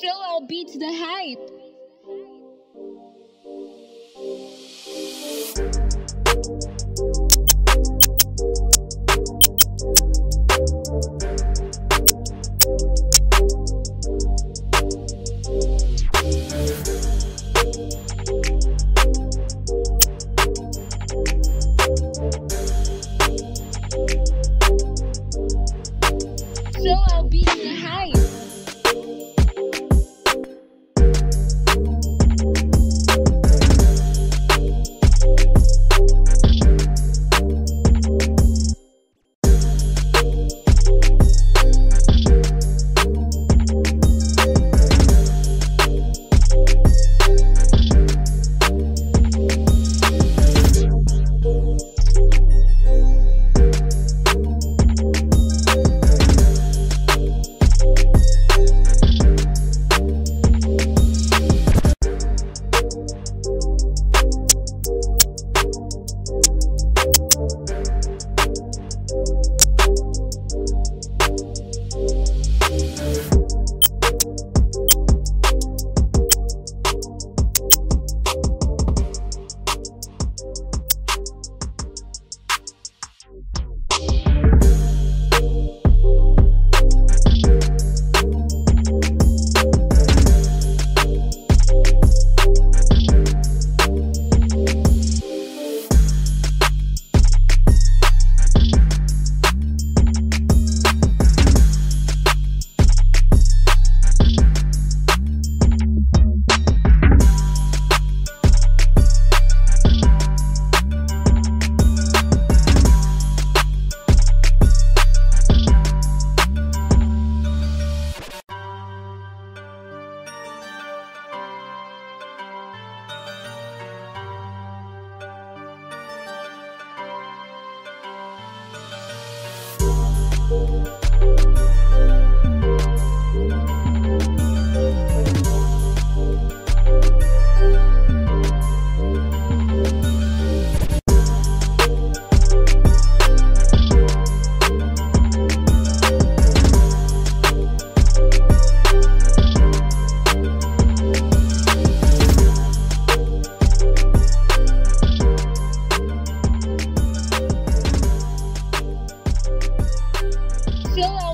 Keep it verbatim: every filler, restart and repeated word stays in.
Flow Albeats da Hype. Flow Albeats da Hype. Flow